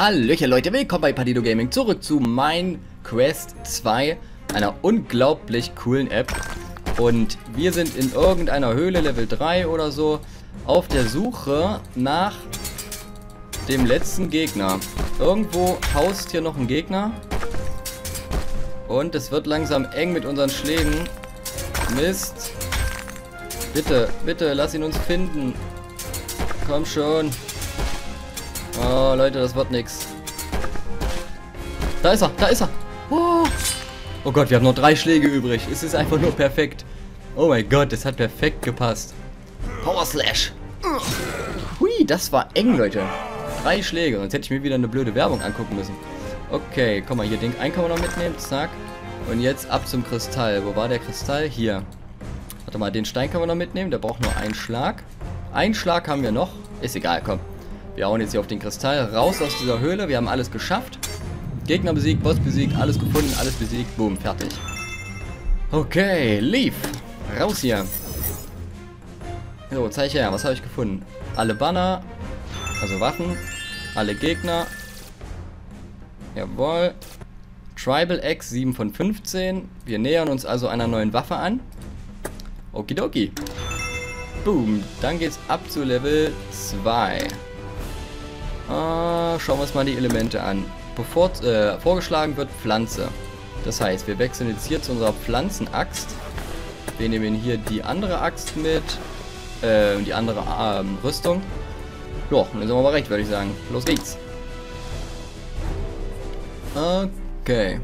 Hallöchen Leute, willkommen bei Pandido Gaming, zurück zu Mine Quest 2, einer unglaublich coolen App. Und wir sind in irgendeiner Höhle, Level 3 oder so, auf der Suche nach dem letzten Gegner. Irgendwo haust hier noch ein Gegner. Und es wird langsam eng mit unseren Schlägen. Mist. Bitte, bitte, lass ihn uns finden. Komm schon. Oh, Leute, das wird nix. Da ist er, da ist er. Oh. Oh Gott, wir haben noch 3 Schläge übrig. Es ist einfach nur perfekt. Oh mein Gott, das hat perfekt gepasst. Power Slash. Hui, das war eng, Leute. 3 Schläge, sonst hätte ich mir wieder eine blöde Werbung angucken müssen. Okay, komm mal, hier den einen kann man noch mitnehmen. Zack. Und jetzt ab zum Kristall. Wo war der Kristall? Hier. Warte mal, den Stein kann man noch mitnehmen. Der braucht nur einen Schlag. Einen Schlag haben wir noch. Ist egal, komm. Wir hauen jetzt hier auf den Kristall, raus aus dieser Höhle. Wir haben alles geschafft. Gegner besiegt, Boss besiegt, alles gefunden, alles besiegt. Boom, fertig. Okay, lief. Raus hier. So, zeig her, was habe ich gefunden? Alle Banner, also Waffen, alle Gegner. Jawohl. Tribal X, 7 von 15. Wir nähern uns also einer neuen Waffe an. Okidoki. Boom, dann geht's ab zu Level 2. Schauen wir uns mal die Elemente an. Vorgeschlagen wird Pflanze. Das heißt, wir wechseln jetzt hier zu unserer Pflanzenaxt. Wir nehmen hier die andere Axt mit. Die andere Rüstung. Ja, dann sind wir aber recht, würde ich sagen. Los geht's. Okay.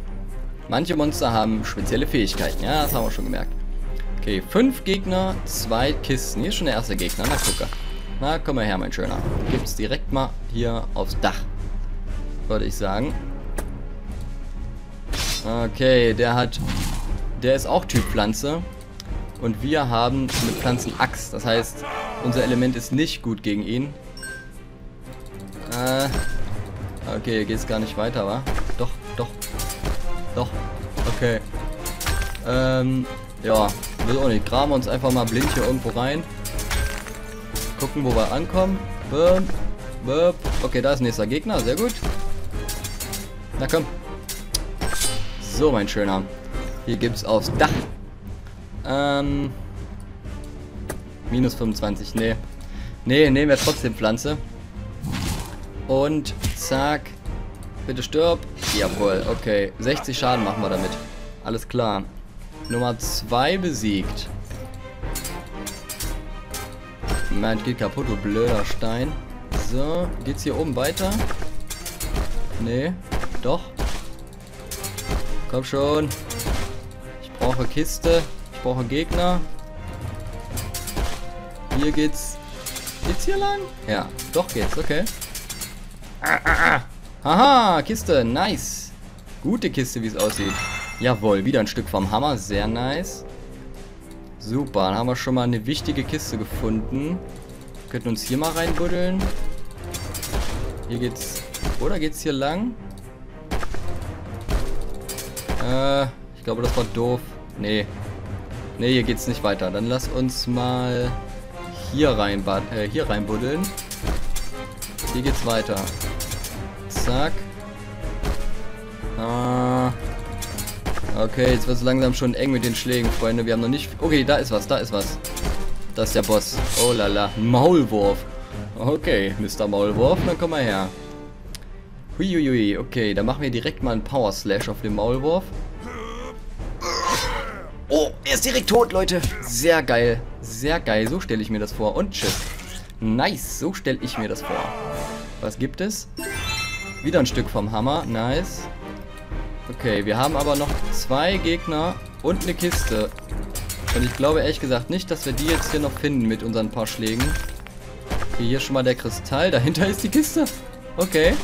Manche Monster haben spezielle Fähigkeiten. Ja, das haben wir schon gemerkt. Okay, 5 Gegner, 2 Kisten. Hier ist schon der erste Gegner. Na, gucke. Na, komm mal her, mein Schöner. Gibt's direkt mal hier aufs Dach. Würde ich sagen. Okay, der ist auch Typ Pflanze. Und wir haben eine Pflanzenaxt. Das heißt, unser Element ist nicht gut gegen ihn. Okay, geht's gar nicht weiter, wa? Doch, doch. Doch. Okay. Ja, will auch nicht. Graben wir uns einfach mal blind hier irgendwo rein. Gucken, wo wir ankommen. Burp, burp. Okay, da ist nächster Gegner. Sehr gut. Na komm. So, mein Schöner. Hier gibt's aufs Dach. Minus 25. Nee. Nee, nehmen wir trotzdem Pflanze. Und zack. Bitte stirb. Jawohl. Okay. 60 Schaden machen wir damit. Alles klar. Nummer 2 besiegt. Meint geht kaputt, du blöder Stein. So, geht's hier oben weiter? Nee, doch. Komm schon. Ich brauche Kiste. Ich brauche Gegner. Hier geht's. Geht's hier lang? Ja, doch geht's, okay. Haha, Kiste, nice. Gute Kiste, wie es aussieht. Jawohl, wieder ein Stück vom Hammer, sehr nice. Super, dann haben wir schon mal eine wichtige Kiste gefunden. Wir könnten uns hier mal reinbuddeln. Hier geht's... Oder geht's hier lang? Ich glaube, das war doof. Nee. Nee, hier geht's nicht weiter. Dann lass uns mal hier reinbuddeln. Hier geht's weiter. Zack. Okay, jetzt wird es langsam schon eng mit den Schlägen, Freunde. Wir haben noch nicht... Okay, da ist was, da ist was. Das ist der Boss. Oh lala, Maulwurf. Okay, Mr. Maulwurf, dann komm mal her. Huiuiui, okay, dann machen wir direkt mal einen Power Slash auf den Maulwurf. Oh, er ist direkt tot, Leute. Sehr geil, sehr geil. So stelle ich mir das vor. Und tschüss. Nice, so stelle ich mir das vor. Was gibt es? Wieder ein Stück vom Hammer, nice. Okay, wir haben aber noch 2 Gegner und eine Kiste. Und ich glaube ehrlich gesagt nicht, dass wir die jetzt hier noch finden mit unseren paar Schlägen. Okay, hier schon mal der Kristall. Dahinter ist die Kiste. Okay.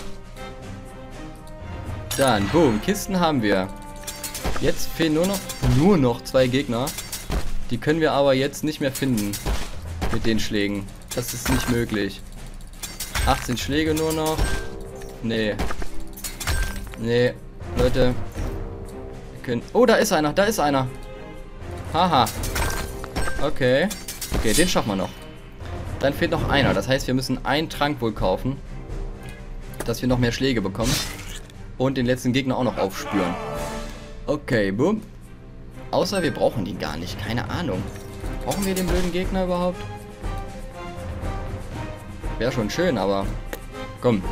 Dann, boom, Kisten haben wir. Jetzt fehlen nur noch 2 Gegner. Die können wir aber jetzt nicht mehr finden mit den Schlägen. Das ist nicht möglich. 18 Schläge nur noch. Nee. Nee. Leute, wir können... Oh, da ist einer, da ist einer. Haha. Okay. Okay, den schaffen wir noch. Dann fehlt noch einer. Das heißt, wir müssen einen Trank wohl kaufen. dass wir noch mehr Schläge bekommen. Und den letzten Gegner auch noch aufspüren. Okay, boom. Außer wir brauchen ihn gar nicht. Keine Ahnung. Brauchen wir den blöden Gegner überhaupt? Wäre schon schön, aber... Komm,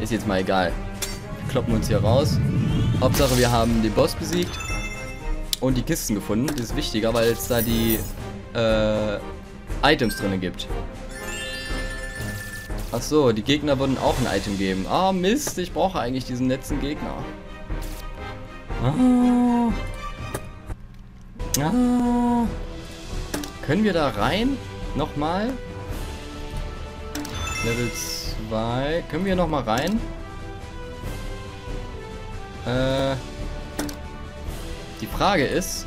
ist jetzt mal egal. Wir kloppen uns hier raus. Hauptsache, wir haben den Boss besiegt. Und die Kisten gefunden. Das ist wichtiger, weil es da die... Items drin gibt. Achso, die Gegner würden auch ein Item geben. Ah, Mist, ich brauche eigentlich diesen letzten Gegner. Ah. Ah. Können wir da rein? Nochmal? Level 2. Können wir nochmal rein? Die Frage ist,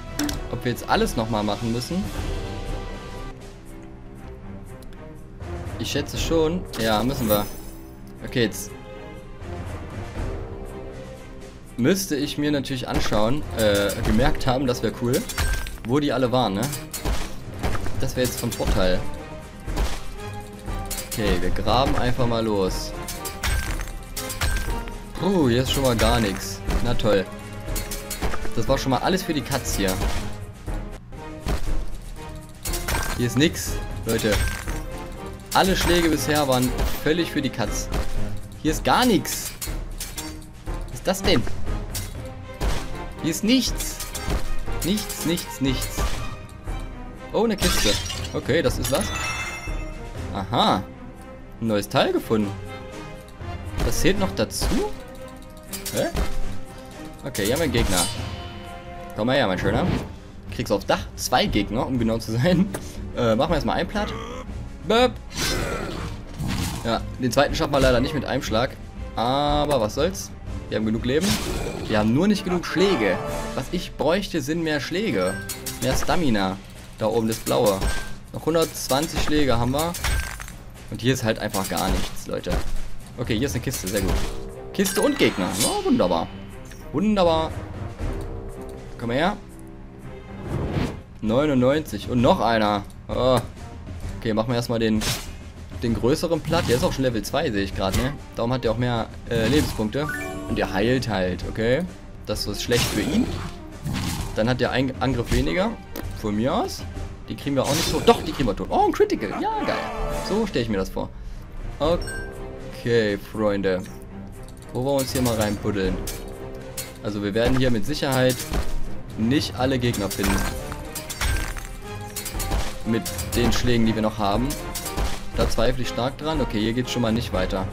ob wir jetzt alles nochmal machen müssen. Ich schätze schon. Ja, müssen wir. Okay, jetzt. Müsste ich mir natürlich anschauen, gemerkt haben, das wäre cool, wo die alle waren, ne? Das wäre jetzt von Vorteil. Okay, wir graben einfach mal los. Puh, hier ist schon mal gar nichts. Na toll. Das war schon mal alles für die Katz hier. Hier ist nix, Leute. Alle Schläge bisher waren völlig für die Katz. Hier ist gar nichts. Was ist das denn? Hier ist nichts. Nichts, nichts, nichts. Oh, eine Kiste. Okay, das ist was. Aha. Ein neues Teil gefunden. Das zählt noch dazu? Hä? Okay, hier haben wir einen Gegner. Komm mal her, mein Schöner. Kriegst aufs Dach. 2 Gegner, um genau zu sein. Machen wir erstmal einen platt. Böp. Ja, den zweiten schaffen wir leider nicht mit einem Schlag. Aber was soll's? Wir haben genug Leben. Wir haben nur nicht genug Schläge. Was ich bräuchte, sind mehr Schläge. Mehr Stamina. Da oben das Blaue. Noch 120 Schläge haben wir. Und hier ist halt einfach gar nichts, Leute. Okay, hier ist eine Kiste. Sehr gut. Kiste und Gegner. Oh, wunderbar. Wunderbar. Komm her. 99. Und noch einer. Oh. Okay, machen wir erstmal den größeren platt. Der ist auch schon Level 2, sehe ich gerade, ne? Darum hat der auch mehr Lebenspunkte. Und der heilt halt, okay? Das ist schlecht für ihn. Dann hat der einen Angriff weniger. Von mir aus. Die kriegen wir auch nicht so. Doch, die kriegen wir tot. Oh, ein Critical. Ja, geil. So stelle ich mir das vor. Okay, Freunde. Wo wollen wir uns hier mal reinpuddeln? Also wir werden hier mit Sicherheit nicht alle Gegner finden. Mit den Schlägen, die wir noch haben. Da zweifle ich stark dran. Okay, hier geht's schon mal nicht weiter.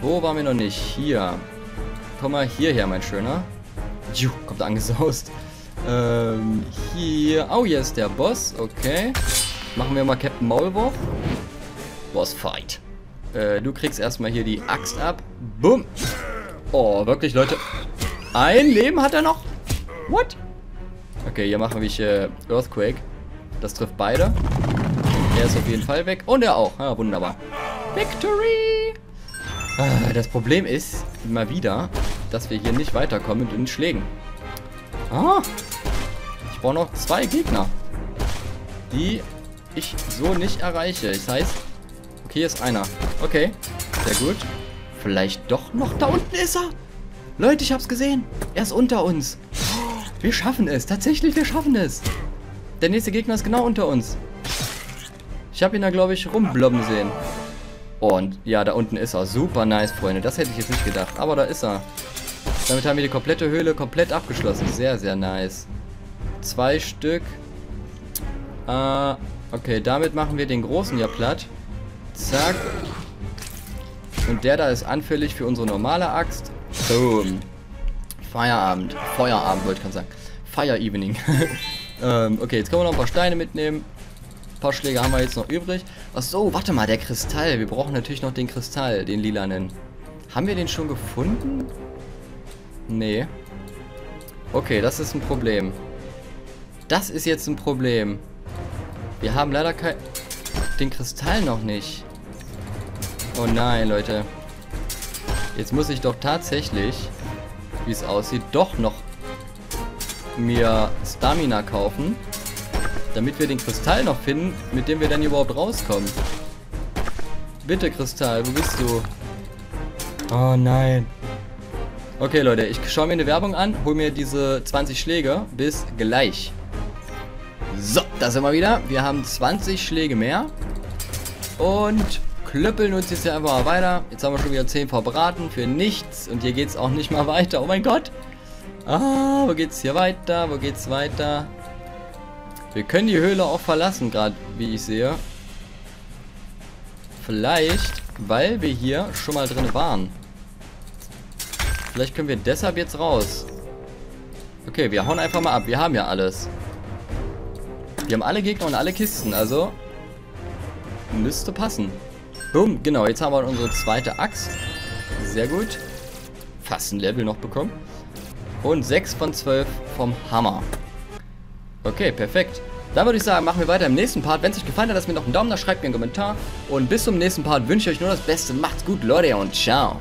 Wo waren wir noch nicht? Hier. Komm mal hierher, mein Schöner. Juh, kommt angesaust. Hier. Oh, hier ist der Boss. Okay. Machen wir mal Captain Maulwurf. Boss Fight. Du kriegst erstmal hier die Axt ab. Bumm. Oh, wirklich, Leute. Ein Leben hat er noch. What? Okay, hier machen wir Earthquake. Das trifft beide. Er ist auf jeden Fall weg. Und er auch. Ja, wunderbar. Victory! Das Problem ist, immer wieder, dass wir hier nicht weiterkommen mit den Schlägen. Ah! Ich brauche noch 2 Gegner. Die ich so nicht erreiche. Das heißt, okay, hier ist einer. Okay, sehr gut. Vielleicht doch noch. Da unten ist er! Leute, ich hab's gesehen. Er ist unter uns. Wir schaffen es. Tatsächlich, wir schaffen es. Der nächste Gegner ist genau unter uns. Ich habe ihn da, glaube ich, rumblobben sehen. Und ja, da unten ist er. Super nice, Freunde. Das hätte ich jetzt nicht gedacht. Aber da ist er. Damit haben wir die komplette Höhle komplett abgeschlossen. Sehr, sehr nice. 2 Stück. Okay, damit machen wir den Großen ja platt. Zack. Und der da ist anfällig für unsere normale Axt. Boom. Feierabend. Feuerabend, wollte ich gerade sagen. Fire Evening. Okay, jetzt können wir noch ein paar Steine mitnehmen. Ein paar Schläge haben wir jetzt noch übrig. Achso, warte mal, der Kristall. Wir brauchen natürlich noch den Kristall, den lilanen. Haben wir den schon gefunden? Nee. Okay, das ist ein Problem. Das ist jetzt ein Problem. Wir haben leider kein... den Kristall noch nicht. Oh nein, Leute. Jetzt muss ich doch tatsächlich, wie es aussieht, doch noch mir Stamina kaufen, damit wir den Kristall noch finden, mit dem wir dann überhaupt rauskommen. Bitte Kristall, wo bist du? Oh nein. Okay, Leute, ich schaue mir eine Werbung an, hol mir diese 20 Schläge. Bis gleich. So, da sind wir wieder. Wir haben 20 Schläge mehr. Und klöppeln uns jetzt hier einfach mal weiter. Jetzt haben wir schon wieder 10 verbraten für nichts. Und hier geht es auch nicht mal weiter. Oh mein Gott. Ah, wo geht's hier weiter? Wo geht's weiter? Wir können die Höhle auch verlassen, gerade wie ich sehe. Vielleicht, weil wir hier schon mal drin waren. Vielleicht können wir deshalb jetzt raus. Okay, wir hauen einfach mal ab. Wir haben ja alles. Wir haben alle Gegner und alle Kisten, also müsste passen. Boom, genau, jetzt haben wir unsere zweite Axt. Sehr gut. Fast ein Level noch bekommen. Und 6 von 12 vom Hammer. Okay, perfekt. Dann würde ich sagen, machen wir weiter im nächsten Part. Wenn es euch gefallen hat, lasst mir noch einen Daumen da, schreibt mir einen Kommentar. Und bis zum nächsten Part wünsche ich euch nur das Beste. Macht's gut, Leute, und ciao.